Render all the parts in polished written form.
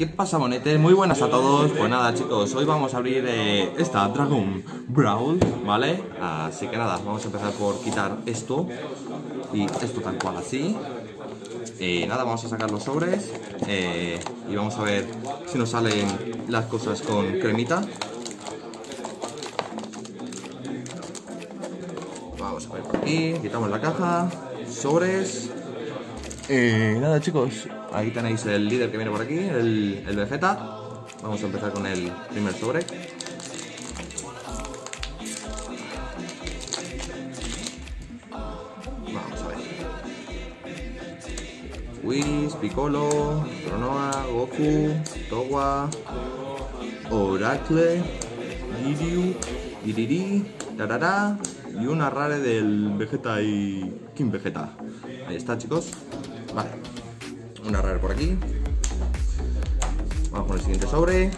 ¿Qué pasa, monetes? Muy buenas a todos. Pues nada, chicos, hoy vamos a abrir esta Dragon Brawl, ¿vale? Así que nada, vamos a empezar por quitar esto y esto tal cual así. Y nada, vamos a sacar los sobres y vamos a ver si nos salen las cosas con cremita. Vamos a ver por aquí, quitamos la caja, sobres. Nada, chicos, ahí tenéis el líder que viene por aquí, el Vegeta. Vamos a empezar con el primer sobre. Vamos a ver. Whis, Piccolo, Pronoa, Goku, Towa, Oracle, Iridi, Tarara y una rare del Vegeta y King Vegeta. Ahí está, chicos. Vale, una rara por aquí. Vamos con el siguiente sobre.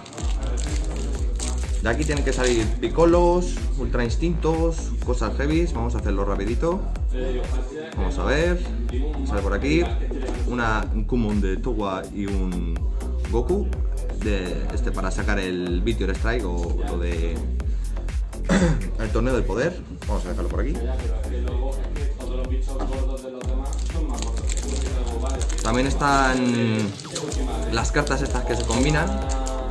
De aquí tienen que salir Piccolos, Ultra Instintos, cosas heavy. Vamos a hacerlo rapidito. Vamos a ver. Sale por aquí una Kumon de Towa y un Goku de, para sacar el Meteor Strike o lo de el torneo del poder. Vamos a dejarlo por aquí. También están las cartas estas que se combinan,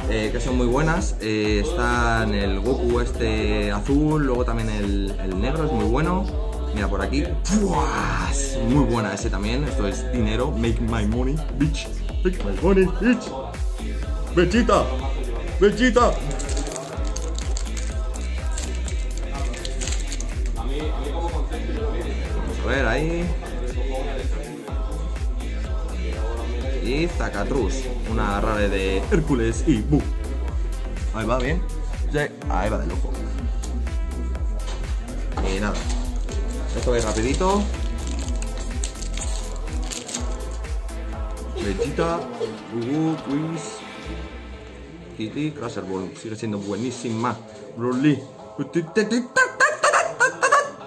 que son muy buenas. Están el Goku este azul, luego también el negro, es muy bueno. Mira por aquí, ¡puas! Muy buena ese también, esto es dinero. Make my money, bitch. Make my money, bitch. Bechita, Bechita. Vamos a ver ahí. Y Zacatrus, una rara de Hércules y Buu. Ahí va bien. Sí, ahí va de loco. Y nada, esto es rapidito. Bechita, Buu, Whis, Kitty, Crusher Ball. Sigue siendo buenísima. Broly,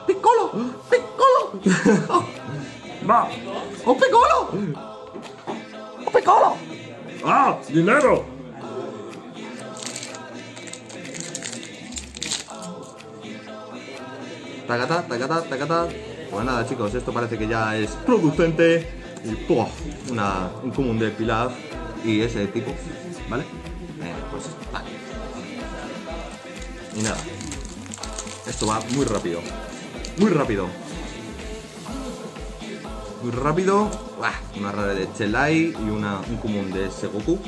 Piccolo, Piccolo. Va. ¡Oh, Piccolo! ¡Piccolo! ¡Ah! ¡Dinero! Tacata, tacata, tacata. Pues nada, chicos, esto parece que ya es producente. Y ¡puf! Un común de Pilaf y ese tipo, ¿vale? Pues vale. Y nada, esto va muy rápido. Muy rápido. Muy rápido. ¡Buah! Una rara de Chelai y un común de Segoku.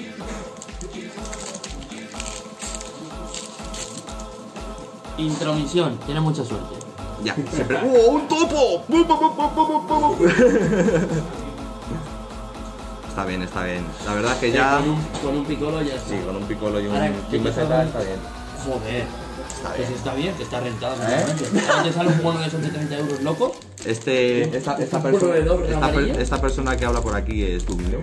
Intromisión, tiene mucha suerte. Ya, siempre. ¡Oh, un topo! Está bien, está bien. La verdad es que ya. Con un Piccolo ya está. Sí, con un Piccolo y un Vegeta está bien. Joder. Está bien. Pues está bien, que está rentado. ¿Te sale un juego de esos de 30 euros loco? Esta persona que habla por aquí es Buu, ¿no?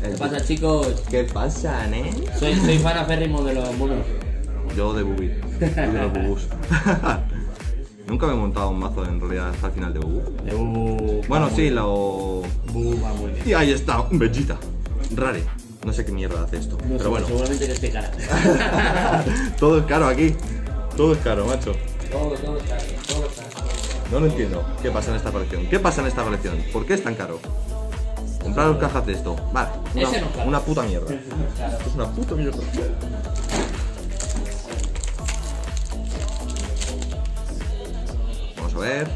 ¿Qué pasa, chicos? ¿Qué pasa, eh? Soy fan aférrimo de los monos. Yo de Buu. De los bubús. Nunca me he montado un mazo en realidad hasta el final de Buu. De Buu. Bueno, sí, lo. Buu va muy bien. Y ahí está, un Vegeta. Rare. No sé qué mierda hace esto. No, pero bueno. Seguramente que esté cara. Todo es caro aquí. Todo es caro, macho. Todo es caro. Todo es caro. No lo entiendo. ¿Qué pasa en esta colección? ¿Qué pasa en esta colección? ¿Por qué es tan caro? Compraros cajas de esto. Vale, una puta mierda. Esto es una puta mierda. Vamos a ver.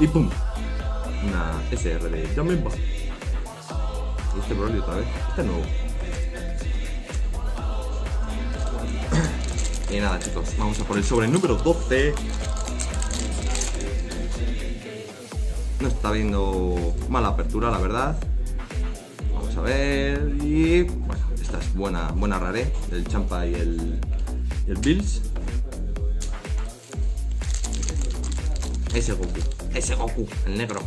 Y pum. Una SR de Yamimba. Y este Broly otra vez. Este nuevo. Y nada, chicos, vamos a por el sobre número 12. No está habiendo mala apertura, la verdad. Vamos a ver. Y bueno, esta es buena rare, el Champa y el Bills. Ese Goku, el negro.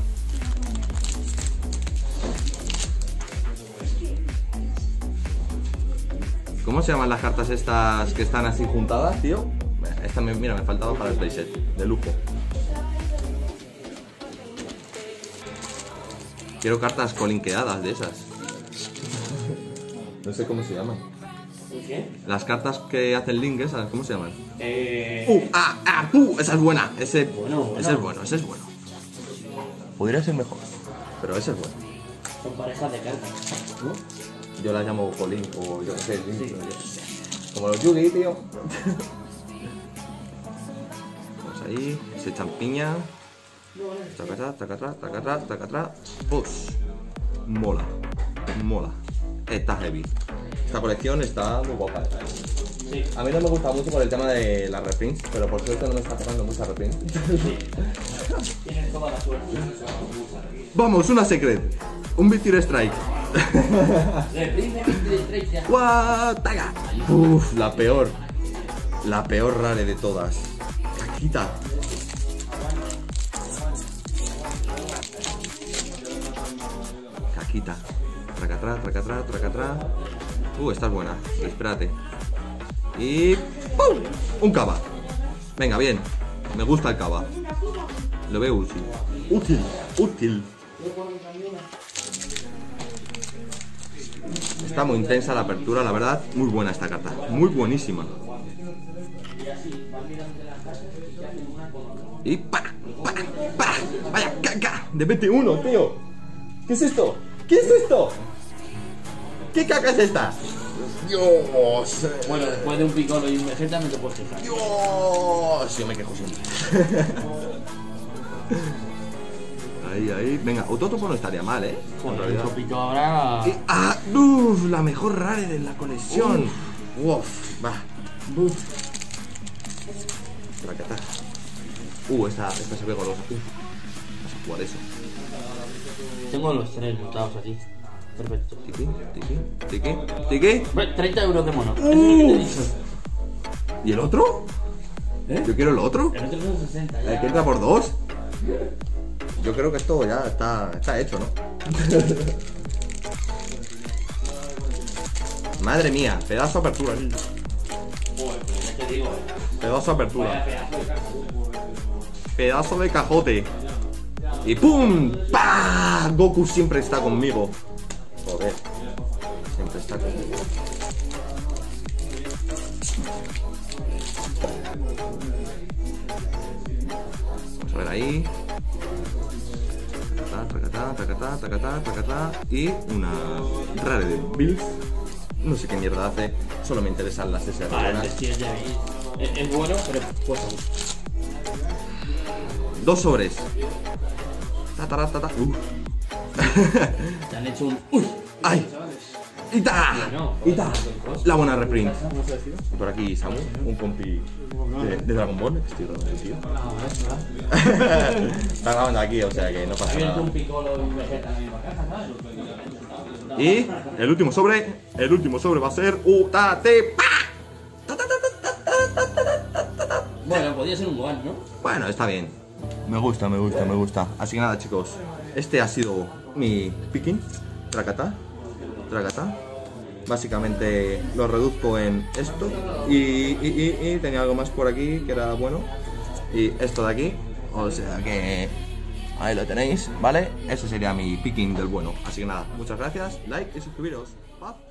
¿Cómo se llaman las cartas estas que están así juntadas, tío? Esta, mira, me faltaba para el playset, de lujo. Quiero cartas colinqueadas de esas. No sé cómo se llaman. ¿Qué? Las cartas que hacen link esas, ¿cómo se llaman? Esa es buena. Ese, bueno. Ese es bueno, ese es bueno. Podría ser mejor, pero ese es bueno. Son parejas de cartas, ¿no? Yo las llamo colin o yo qué sé, link, sí. Como los Yugi, tío. Vamos ahí, se echan piña. Tacatra, tacatra, tacatra, tacatra. Bus. Mola, mola. Está heavy. Esta colección está muy guapa. Sí. A mí no me gusta mucho por el tema de las reprints, pero por suerte no me está tocando muchas reprints. Sí. Tienes toda la suerte. Vamos, una secret. Un Victory Strike. Reprint de Victory Strike ya. ¡Guataga! Uff, la peor. La peor rare de todas. Bechita. Quita. Tracatrá, tracatrá, tracatrá. Esta es buena. Espérate. Y... ¡pum! Un cava. Venga, bien. Me gusta el cava. Lo veo útil. Útil, útil. Está muy intensa la apertura, la verdad. Muy buena esta carta. Muy buenísima. Y... ¡pa! ¡Pa! ¡Pa! ¡Vaya caca! De 21, tío. ¿Qué es esto? ¿Qué es esto? ¿Qué caca es esta? Dios. Bueno, después de un Piccolo y un Vegeta me lo puedo quejar. Dios. Yo me quejo siempre. Ahí, ahí. Venga, Ototopo no estaría mal, ¿eh? Joder, otro Pico ahora... ¡Ah! ¡Uf! La mejor rare de la colección. Uf. Va. Uf. Racata. Esta se ve golosa. Vamos a jugar eso. Tengo los tres montados aquí. Perfecto. Tiki, tiki, tiki, tiki. 30 euros de mono. ¿Y el otro? ¿Eh? Yo quiero el otro. El otro son 60. ¿El que entra por dos? Yo creo que esto ya está hecho, ¿no? Madre mía, pedazo de apertura. ¿Qué te digo? Pedazo de apertura. Pedazo de cajote. Y ¡pum! ¡Pah! Goku siempre está conmigo. Joder. Siempre está conmigo. Vamos a ver ahí. Tacatá, tacatá, tacatá, tacatá. Y una rare de Bills. No sé qué mierda hace. Solo me interesan las SR. Es bueno, pero pues aún. Dos sobres. Te han hecho un... ¡Ay! ¡Ita! ¡Ita! La buena reprint. Y por aquí Samu, un compi de Dragon Ball. Estoy grabando, tío. Está grabando aquí, o sea que no pasa nada. Y el último sobre va a ser... ¡Utatepa! Bueno, podía ser un gol, ¿no? Bueno, está bien. Me gusta, me gusta, me gusta. Así que nada, chicos. Este ha sido mi picking. Tracata, tracata. Básicamente lo reduzco en esto. Y tenía algo más por aquí que era bueno. Y esto de aquí. O sea que ahí lo tenéis, ¿vale? Ese sería mi picking del bueno. Así que nada, muchas gracias. Like y suscribiros. Paz.